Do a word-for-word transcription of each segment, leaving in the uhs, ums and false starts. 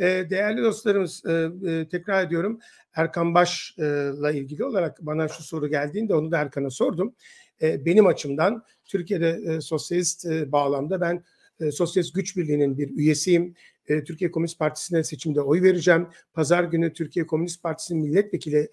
Değerli dostlarımız, tekrar ediyorum, Erkan Baş'la ilgili olarak bana şu soru geldiğinde onu da Erkan'a sordum. Benim açımdan Türkiye'de sosyalist bağlamda ben Sosyalist Güç Birliği'nin bir üyesiyim. Türkiye Komünist Partisi'ne seçimde oy vereceğim. Pazar günü Türkiye Komünist Partisi'nin milletvekili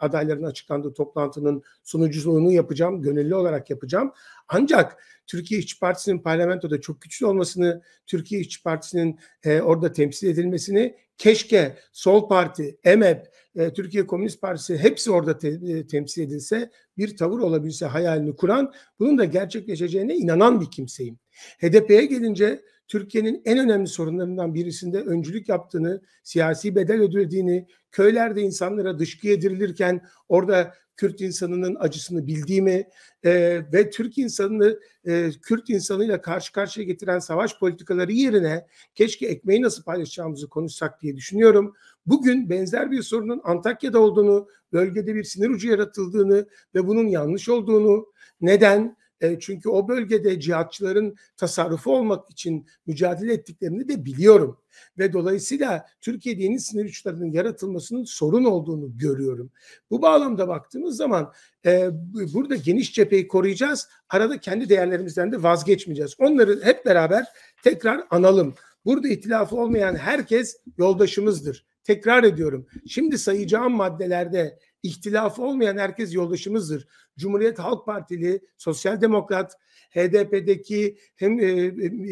adaylarının açıklandığı toplantının sunuculuğunu yapacağım. Gönüllü olarak yapacağım. Ancak Türkiye İşçi Partisi'nin parlamentoda çok güçlü olmasını, Türkiye İşçi Partisi'nin orada temsil edilmesini, keşke Sol Parti, E M E P, Türkiye Komünist Partisi hepsi orada te temsil edilse, bir tavır olabilse hayalini kuran, bunun da gerçekleşeceğine inanan bir kimseyim. H D P'ye gelince, Türkiye'nin en önemli sorunlarından birisinde öncülük yaptığını, siyasi bedel ödediğini, köylerde insanlara dışkı edilirken orada Kürt insanının acısını bildiğimi e, ve Türk insanını e, Kürt insanıyla karşı karşıya getiren savaş politikaları yerine keşke ekmeği nasıl paylaşacağımızı konuşsak diye düşünüyorum. Bugün benzer bir sorunun Antakya'da olduğunu, bölgede bir sinir ucu yaratıldığını ve bunun yanlış olduğunu, neden? Çünkü o bölgede cihatçıların tasarrufu olmak için mücadele ettiklerini de biliyorum. Ve dolayısıyla Türkiye'de yeni sinir uçlarının yaratılmasının sorun olduğunu görüyorum. Bu bağlamda baktığımız zaman e, burada geniş cepheyi koruyacağız. Arada kendi değerlerimizden de vazgeçmeyeceğiz. Onları hep beraber tekrar analım. Burada ihtilafı olmayan herkes yoldaşımızdır. Tekrar ediyorum. Şimdi sayacağım maddelerde ihtilafı olmayan herkes yoldaşımızdır. Cumhuriyet Halk Partili, Sosyal Demokrat, H D P'deki hem e,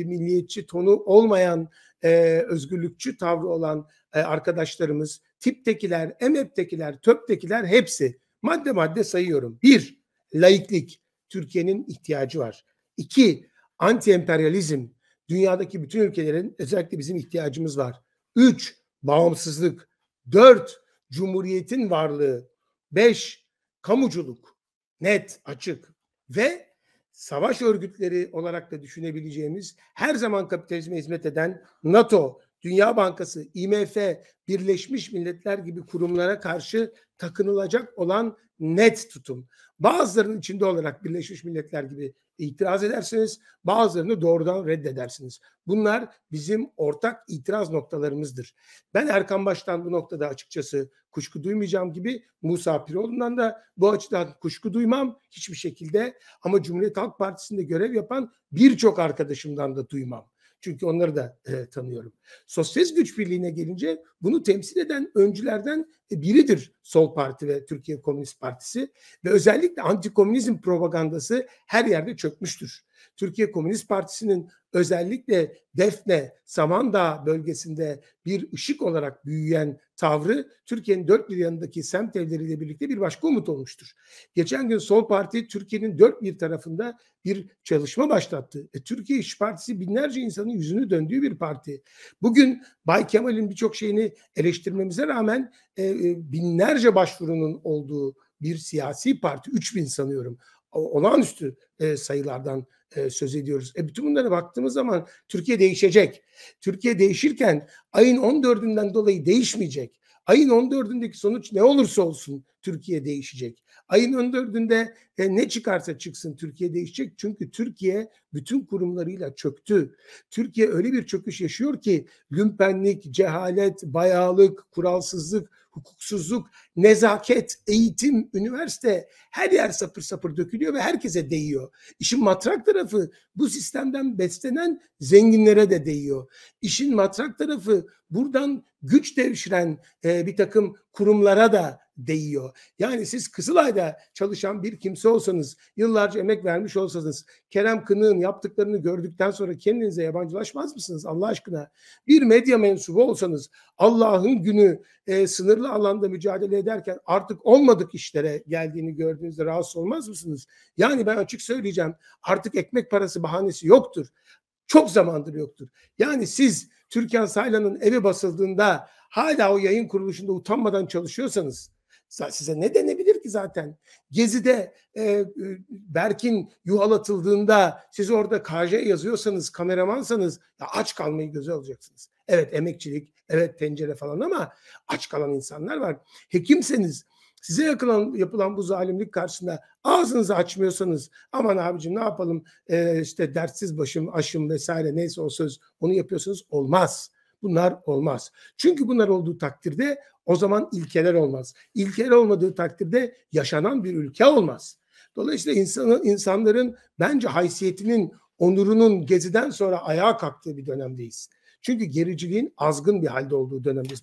milliyetçi tonu olmayan, e, özgürlükçü tavrı olan e, arkadaşlarımız, TİP'tekiler, E M E P'tekiler, TÖP'tekiler hepsi. Madde madde sayıyorum. Bir, laiklik. Türkiye'nin ihtiyacı var. İki, anti-emperyalizm. Dünyadaki bütün ülkelerin özellikle bizim ihtiyacımız var. Üç, bağımsızlık. Dört, Cumhuriyetin varlığı. Beş, kamuculuk. Net, açık ve savaş örgütleri olarak da düşünebileceğimiz, her zaman kapitalizme hizmet eden NATO, Dünya Bankası, I M F, Birleşmiş Milletler gibi kurumlara karşı takınılacak olan net tutum. Bazılarının içinde olarak Birleşmiş Milletler gibi itiraz edersiniz, bazılarını doğrudan reddedersiniz. Bunlar bizim ortak itiraz noktalarımızdır. Ben Erkan Baş'tan bu noktada açıkçası kuşku duymayacağım gibi Musa Piroğlu'ndan da bu açıdan kuşku duymam hiçbir şekilde, ama Cumhuriyet Halk Partisi'nde görev yapan birçok arkadaşımdan da duymam. Çünkü onları da e, tanıyorum. Sosyalist Güç Birliği'ne gelince bunu temsil eden öncülerden biridir Sol Parti ve Türkiye Komünist Partisi ve özellikle antikomünizm propagandası her yerde çökmüştür. Türkiye Komünist Partisi'nin özellikle Defne, Samandağ bölgesinde bir ışık olarak büyüyen tavrı Türkiye'nin dört bir yanındaki semt evleriyle birlikte bir başka umut olmuştur. Geçen gün Sol Parti Türkiye'nin dört bir tarafında bir çalışma başlattı. E, Türkiye İşçi Partisi binlerce insanın yüzünü döndüğü bir parti. Bugün Bay Kemal'in birçok şeyini eleştirmemize rağmen e, e, binlerce başvurunun olduğu bir siyasi parti, üç bin sanıyorum. Olağanüstü e, sayılardan e, söz ediyoruz. E, bütün bunlara baktığımız zaman Türkiye değişecek. Türkiye değişirken ayın on dördünden dolayı değişmeyecek. Ayın on dördündeki sonuç ne olursa olsun Türkiye değişecek. Ayın on dördünde e, ne çıkarsa çıksın Türkiye değişecek. Çünkü Türkiye bütün kurumlarıyla çöktü. Türkiye öyle bir çöküş yaşıyor ki lümpenlik, cehalet, bayağılık, kuralsızlık, hukuksuzluk, nezaket, eğitim, üniversite her yer sapır sapır dökülüyor ve herkese değiyor. İşin matrak tarafı bu sistemden beslenen zenginlere de değiyor. İşin matrak tarafı buradan güç devşiren e, bir takım kurumlara da değiyor. Yani siz Kızılay'da çalışan bir kimse olsanız, yıllarca emek vermiş olsanız, Kerem Kınık'ın yaptıklarını gördükten sonra kendinize yabancılaşmaz mısınız Allah aşkına? Bir medya mensubu olsanız, Allah'ın günü e, sınırlı alanda mücadele ederken artık olmadık işlere geldiğini gördüğünüzde rahatsız olmaz mısınız? Yani ben açık söyleyeceğim, artık ekmek parası bahanesi yoktur. Çok zamandır yoktur. Yani siz Türkan Saylan'ın evi basıldığında hala o yayın kuruluşunda utanmadan çalışıyorsanız size ne denebilir ki zaten? Gezi'de e, Berkin yuhalatıldığında siz orada K J yazıyorsanız, kameramansanız ya aç kalmayı göze alacaksınız. Evet emekçilik, evet tencere falan ama aç kalan insanlar var. Hekimseniz size yakılan, yapılan bu zalimlik karşısında ağzınızı açmıyorsanız aman abicim ne yapalım e, işte dertsiz başım aşım vesaire neyse o söz onu yapıyorsanız olmaz. bunlar olmaz. Çünkü bunlar olduğu takdirde o zaman ilkeler olmaz. İlkeler olmadığı takdirde yaşanan bir ülke olmaz. Dolayısıyla insanın, insanların bence haysiyetinin, onurunun Gezi'den sonra ayağa kalktığı bir dönemdeyiz. Çünkü gericiliğin azgın bir halde olduğu dönemdeyiz.